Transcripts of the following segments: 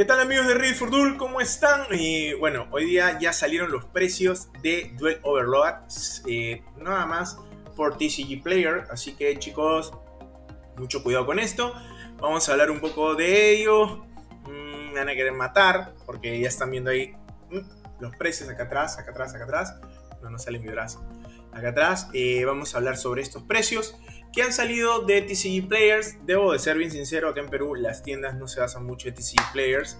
¿Qué tal amigos de ReadyForDuel? ¿Cómo están? Y bueno, hoy día ya salieron los precios de Duel Overload, nada más por TCG Player, así que chicos, mucho cuidado con esto. Vamos a hablar un poco de ello. Me van a querer matar, porque ya están viendo ahí los precios acá atrás, acá atrás, acá atrás. No, no sale mi brazo. Acá atrás vamos a hablar sobre estos precios que han salido de TCG Players. Debo de ser bien sincero, acá en Perú las tiendas no se basan mucho en TCG Players,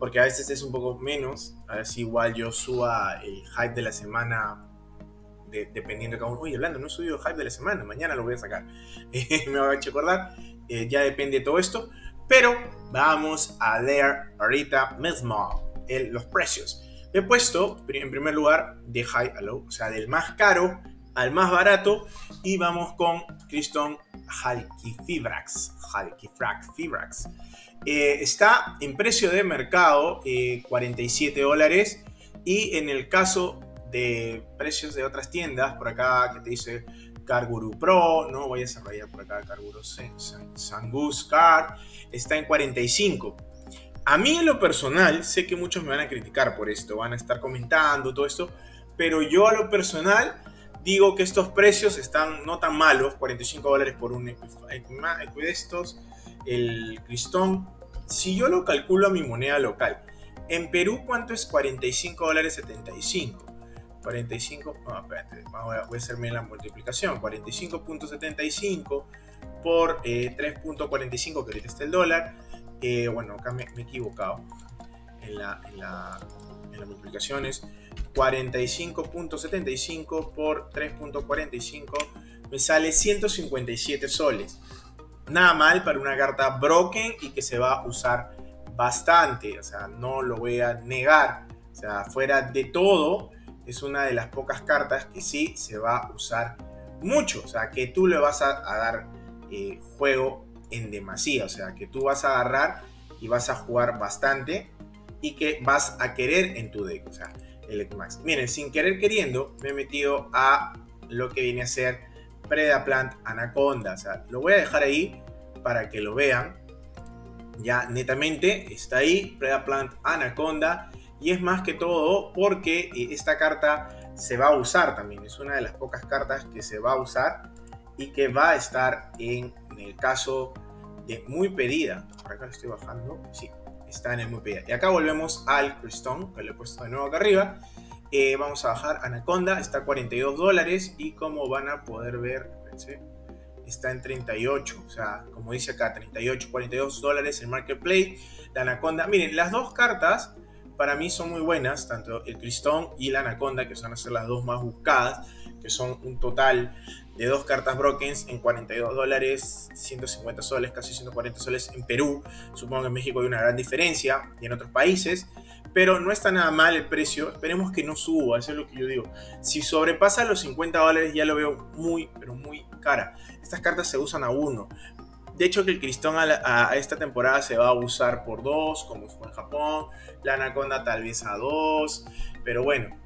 porque a veces es un poco menos. A ver si igual yo suba el hype de la semana, dependiendo de cada uno. Oye, hablando, no he subido el hype de la semana, mañana lo voy a sacar. Me voy a recordar, ya depende de todo esto. Pero vamos a leer ahorita mismo los precios. He puesto en primer lugar de high a low, o sea, del más caro al más barato, y vamos con Crystron Halqifibrax. Está en precio de mercado $47, y en el caso de precios de otras tiendas, por acá que te dice Carguru Pro, no voy a desarrollar por acá Carguru Sangus Card, está en $45. A mí en lo personal, sé que muchos me van a criticar por esto, van a estar comentando todo esto, pero yo a lo personal digo que estos precios están no tan malos. $45 por un Equidestos, el Cristón. Si yo lo calculo a mi moneda local, en Perú, ¿cuánto es $45.75? 45, no, espérate, voy a hacerme la multiplicación. 45.75 por 3.45, que ahorita está el dólar. Bueno, acá me he equivocado en las multiplicaciones. 45.75 por 3.45 me sale 157 soles. Nada mal para una carta broken y que se va a usar bastante. O sea, no lo voy a negar. O sea, fuera de todo, es una de las pocas cartas que sí se va a usar mucho. O sea, que tú le vas a dar juego en demasía. O sea, que tú vas a agarrar y vas a jugar bastante y que vas a querer en tu deck. O sea, el Ecmax. Miren, sin querer queriendo me he metido a lo que viene a ser Predaplant Anaconda. O sea, lo voy a dejar ahí para que lo vean. Ya netamente está ahí Predaplant Anaconda. Y es más que todo porque esta carta se va a usar también. Es una de las pocas cartas que se va a usar y que va a estar en el caso de muy pedida. Por acá lo estoy bajando. Sí, está en el muy pedida. Y acá volvemos al Cristón, que lo he puesto de nuevo acá arriba. Vamos a bajar Anaconda. Está a $42 y como van a poder ver, pensé, está en 38. O sea, como dice acá, 38, $42 en Marketplace. La Anaconda. Miren, las dos cartas para mí son muy buenas, tanto el Cristón y la Anaconda, que van a ser las dos más buscadas, que son un total de dos cartas brokens en $42, 150 soles, casi 140 soles en Perú. Supongo que en México hay una gran diferencia y en otros países, pero no está nada mal el precio. Esperemos que no suba, eso es lo que yo digo. Si sobrepasa los $50 ya lo veo muy, pero muy cara. Estas cartas se usan a uno. De hecho, que el Cristón a esta temporada se va a usar por 2, como fue en Japón. La Anaconda tal vez a 2. Pero bueno,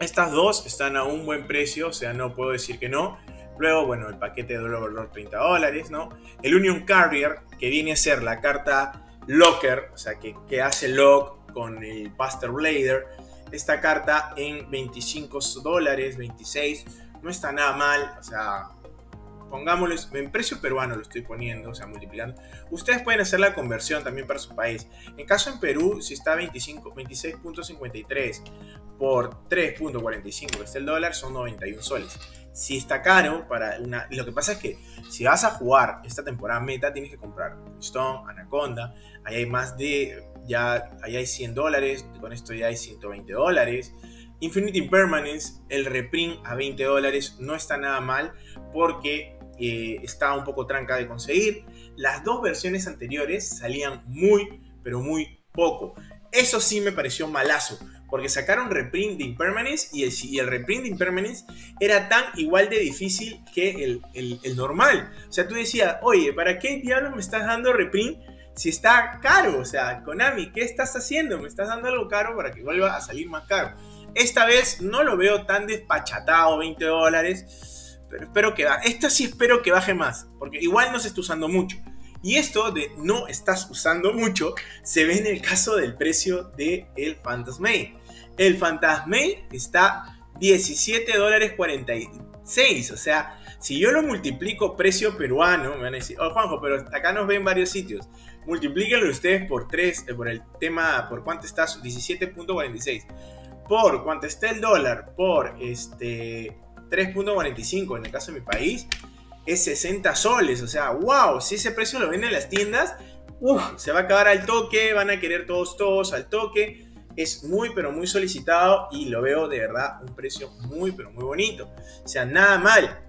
estas dos están a un buen precio, o sea, no puedo decir que no. Luego, bueno, el paquete de Duel Overload, $30, ¿no? El Union Carrier, que viene a ser la carta Locker, o sea, que hace lock con el Buster Blader. Esta carta en $25, 26. No está nada mal, o sea, pongámoslo en precio peruano, lo estoy poniendo, o sea, multiplicando. Ustedes pueden hacer la conversión también para su país. En caso en Perú, si está 26.53 por 3.45, que es el dólar, son 91 soles. Si está caro, para una... Lo que pasa es que si vas a jugar esta temporada meta, tienes que comprar Stone, Anaconda. Ahí hay más de... Ya ahí hay $100, con esto ya hay $120. Infinite Impermanence, el reprint a $20, no está nada mal porque... está un poco tranca de conseguir. Las dos versiones anteriores salían muy, pero muy poco. Eso sí me pareció malazo, porque sacaron reprint de Impermanence y el reprint de Impermanence era tan igual de difícil que el normal. O sea, tú decías, oye, ¿para qué diablos me estás dando reprint si está caro? O sea, Konami, ¿qué estás haciendo? Me estás dando algo caro para que vuelva a salir más caro. Esta vez no lo veo tan despachatado, $20. Pero espero que baje más, porque igual no se está usando mucho. Y esto de no estás usando mucho se ve en el caso del precio del Phantasmain. El Phantasmain está $17.46. O sea, si yo lo multiplico precio peruano, me van a decir, oh Juanjo, pero acá nos ven varios sitios. Multiplíquenlo ustedes por 3, por el tema, por cuánto está, 17.46. Por cuánto está el dólar, por 3.45 en el caso de mi país, es 60 soles. O sea, wow, si ese precio lo venden en las tiendas, se va a acabar al toque, van a querer todos al toque. Es muy, pero muy solicitado y lo veo de verdad un precio muy, pero muy bonito. O sea, nada mal.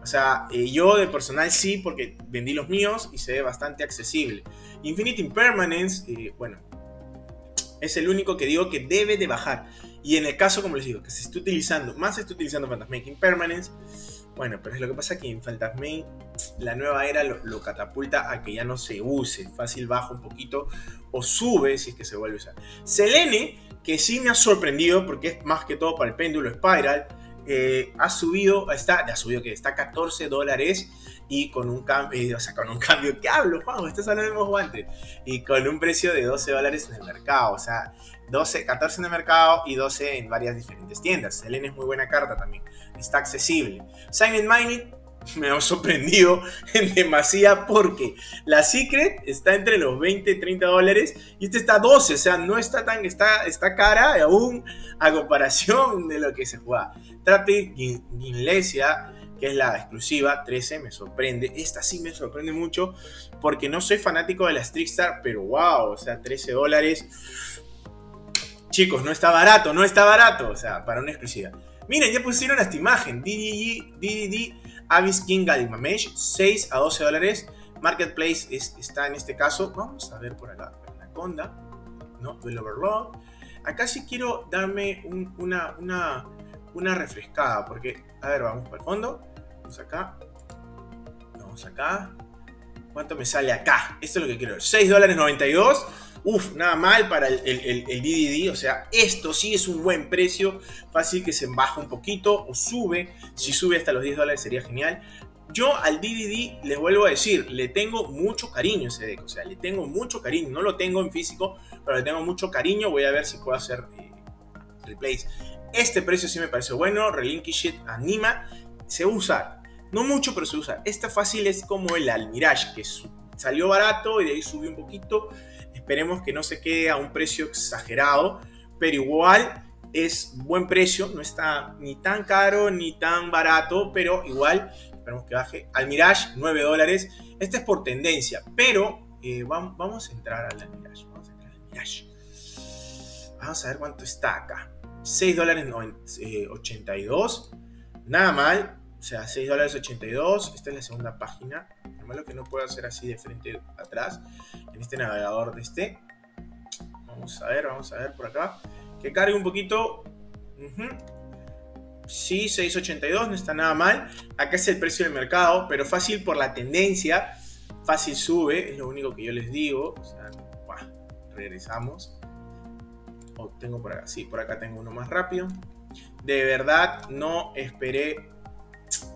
O sea, yo de personal sí, porque vendí los míos y se ve bastante accesible. Infinite Impermanence, bueno, es el único que digo que debe de bajar. Y en el caso, como les digo, que se está utilizando, más se está utilizando Phantasmain que Impermanence. Bueno, pero es lo que pasa que en Phantasmain la nueva era lo catapulta a que ya no se use. Fácil baja un poquito o sube si es que se vuelve a usar. Selene, que sí me ha sorprendido porque es más que todo para el péndulo Spiral, está a $14 y con un cambio, ¿qué hablo, Juan? Estás hablando de los guantes. Y con un precio de $12 en el mercado, o sea, 14 en el mercado y 12 en varias diferentes tiendas. Selene es muy buena carta también, está accesible. Signed Mining me ha sorprendido en demasía porque la Secret está entre los $20 y $30 y esta está a 12, o sea, no está tan, está cara aún a comparación de lo que se juega. Trapez Ginglesia, que es la exclusiva, 13, me sorprende. Esta sí me sorprende mucho porque no soy fanático de las Trickstar, pero wow, o sea, $13. Chicos, no está barato, o sea, para una exclusiva. Miren, ya pusieron esta imagen, DDD Abyss King Galimamesh, 6 a $12. Marketplace está en este caso. Vamos a ver por acá. Anaconda. No, Duel Overload. Acá sí quiero darme una refrescada. Porque, a ver, vamos para el fondo. Vamos acá. Vamos acá. ¿Cuánto me sale acá? Esto es lo que quiero ver. $6.92. Uf, nada mal para el DDD. O sea, esto sí es un buen precio. Fácil que se baja un poquito o sube. Si sube hasta los $10 sería genial. Yo al DDD, les vuelvo a decir, le tengo mucho cariño a ese deck. O sea, le tengo mucho cariño. No lo tengo en físico, pero le tengo mucho cariño. Voy a ver si puedo hacer replays. Este precio sí me parece bueno. Relinquish Anima. Se usa. No mucho, pero se usa. Esta fácil es como el Almiraj, que salió barato y de ahí subió un poquito. Esperemos que no se quede a un precio exagerado, pero igual es buen precio, no está ni tan caro ni tan barato, pero igual esperemos que baje. Almiraj, $9, este es por tendencia, pero vamos a entrar al Almiraj, vamos a ver cuánto está acá, $6.82, nada mal. O sea, $6.82, esta es la segunda página. Lo malo que no puedo hacer así de frente atrás en este navegador de este. Vamos a ver por acá. Que cargue un poquito. Sí, $6.82, no está nada mal. Acá es el precio del mercado, pero fácil por la tendencia. Fácil sube, es lo único que yo les digo. O sea, regresamos. Tengo por acá, sí, por acá tengo uno más rápido. De verdad, no esperé.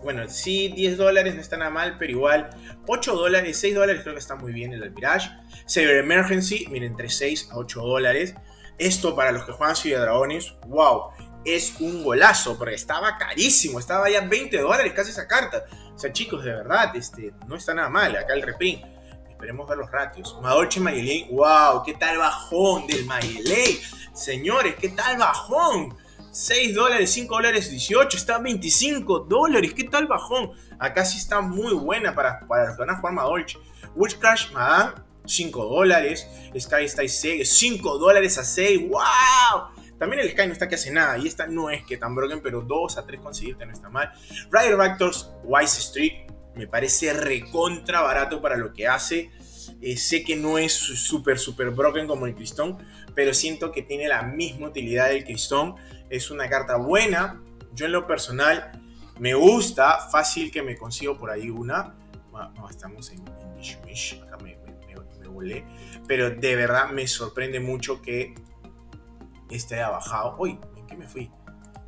Bueno, sí, $10 no está nada mal, pero igual $8, $6 creo que está muy bien el Almiraj. Cyber Emergency, miren, entre $6 a $8. Esto para los que juegan Cyber Dragones, wow, es un golazo, porque estaba carísimo, estaba ya $20 casi esa carta. O sea, chicos, de verdad, no está nada mal, acá el reprint. Esperemos ver los ratios. Madolche Mayelin, wow, qué tal bajón del Mayelin. Señores, qué tal bajón. $6, $5, $18, está $25, qué tal bajón. Acá sí está muy buena para los que van a jugar Madolche. Witchcrash Madame, $5, Sky Style 6, $5 a 6, wow. También el Sky no está que hace nada, y esta no es que tan broken, pero 2 a 3 conseguirte no está mal. Ray Raptor, Wise Street, me parece recontra barato para lo que hace. Sé que no es súper broken como el Crystron, pero siento que tiene la misma utilidad del Crystron. Es una carta buena. Yo en lo personal me gusta. Fácil que me consigo por ahí una. No, estamos en Mishmish. Acá me volé. Pero de verdad me sorprende mucho que este haya bajado. Uy, ¿en qué me fui?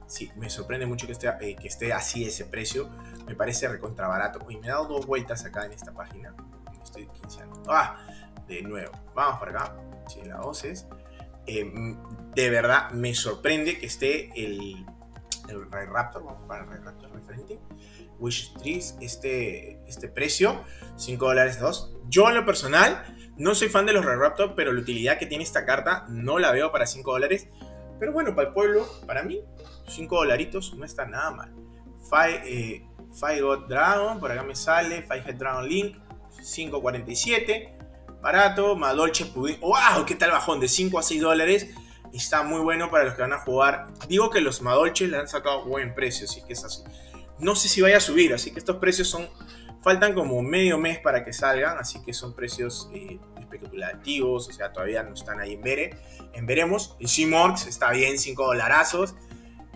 Sí, me sorprende mucho que esté así ese precio. Me parece recontrabarato. Uy, me he dado dos vueltas acá en esta página. estoy quinceando. ¡Ah! De nuevo, vamos para acá. Sí, las voces. De verdad, me sorprende que esté el Ray Raptor. Vamos para el Ray Raptor referente. Wish Trees, este precio, $5 2. Yo en lo personal no soy fan de los Ray Raptor, pero la utilidad que tiene esta carta no la veo para $5. Pero bueno, para el pueblo, para mí, $5 no está nada mal. Five God Dragon, por acá me sale. Five God Dragon Link, $5.47. Barato. Madolche Pudin. ¡Wow! ¿Qué tal bajón? De $5 a $6. Está muy bueno para los que van a jugar. Digo que los Madolches le han sacado buen precio, si es que es así. No sé si vaya a subir, así que estos precios son... Faltan como medio mes para que salgan, así que son precios especulativos, o sea, todavía no están ahí en veremos. El Shimorx está bien, $5.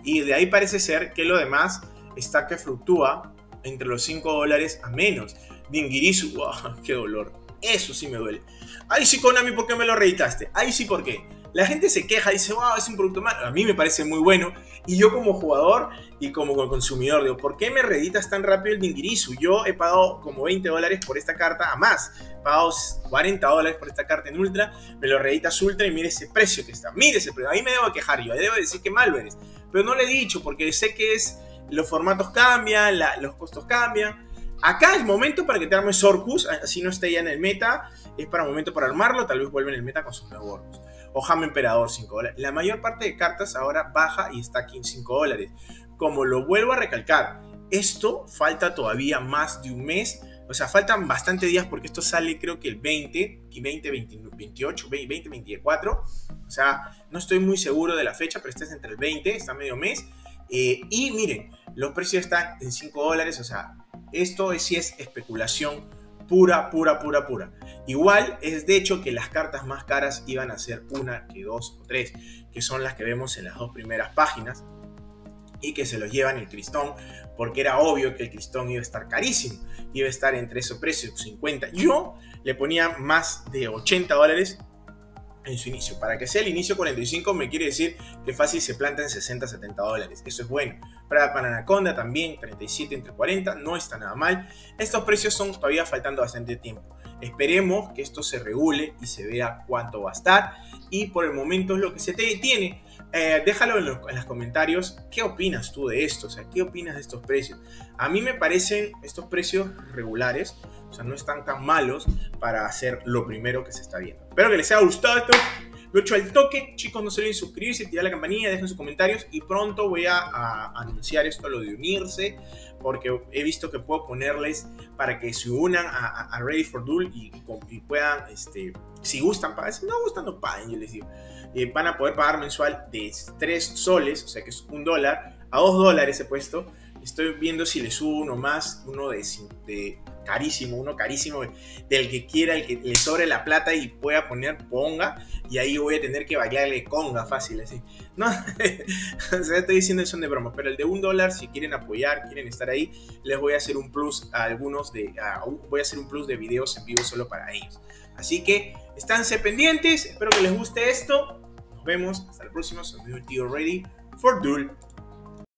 Y de ahí parece ser que lo demás está que fluctúa entre los $5 a menos. Dingirisu, wow, qué dolor. Eso sí me duele. Ahí sí, Konami, ¿por qué me lo reeditaste? Ahí sí, ¿por qué? La gente se queja y dice, wow, es un producto malo. A mí me parece muy bueno. Y yo como jugador y como consumidor digo, ¿por qué me reeditas tan rápido el Dingirisu? Yo he pagado como $20 por esta carta, a más. He pagado $40 por esta carta en Ultra. Me lo reeditas Ultra y mire ese precio que está. Mire ese precio. Ahí me debo quejar yo. Ahí debo decir que mal eres. Pero no le he dicho porque sé que es... Los formatos cambian, los costos cambian. Acá es momento para que te armes Orcus. Así no esté ya en el meta. Es para un momento para armarlo. Tal vez vuelva en el meta con sus nuevos Orcus. O Jame Emperador, $5. La mayor parte de cartas ahora baja y está aquí en $5. Como lo vuelvo a recalcar, esto falta todavía más de un mes. O sea, faltan bastantes días porque esto sale creo que el 20, 28, 20, 24. O sea, no estoy muy seguro de la fecha, pero este es entre el 20, está medio mes. Y miren, los precios están en $5. O sea, esto sí es especulación pura, pura, pura, pura. Igual es de hecho que las cartas más caras iban a ser una, que dos o tres, que son las que vemos en las dos primeras páginas y que se los llevan el Crystron, porque era obvio que el Crystron iba a estar carísimo, iba a estar entre esos precios, 50. Yo le ponía más de $80 en su inicio. Para que sea el inicio 45 me quiere decir que fácil se planta en 60, $70. Eso es bueno. Predaplant Anaconda también, 37 entre 40, no está nada mal. Estos precios son todavía faltando bastante tiempo. Esperemos que esto se regule y se vea cuánto va a estar. Y por el momento es lo que se te detiene. Déjalo en los comentarios. ¿Qué opinas tú de esto? O sea, ¿qué opinas de estos precios? A mí me parecen estos precios regulares. O sea, no están tan malos para hacer lo primero que se está viendo. Espero que les haya gustado esto. Lo he hecho al toque, chicos, no se olviden suscribirse, activar la campanilla, dejen sus comentarios y pronto voy a anunciar esto, lo de unirse, porque he visto que puedo ponerles para que se unan a ReadyForDuel y puedan, si gustan pagar, si no gustan no paguen, yo les digo, van a poder pagar mensual de $3, o sea que es $1, a $2 he puesto. Estoy viendo si le subo uno más, uno de carísimo, uno carísimo del que quiera, el que le sobre la plata y pueda poner, ponga, y ahí voy a tener que bailarle conga fácil, así. No, o sea, estoy diciendo son de broma, pero el de $1, si quieren apoyar, quieren estar ahí, les voy a hacer un plus a algunos voy a hacer un plus de videos en vivo solo para ellos. Así que, esténse pendientes, espero que les guste esto, nos vemos, hasta la próxima, soy el tío Ready for Duel.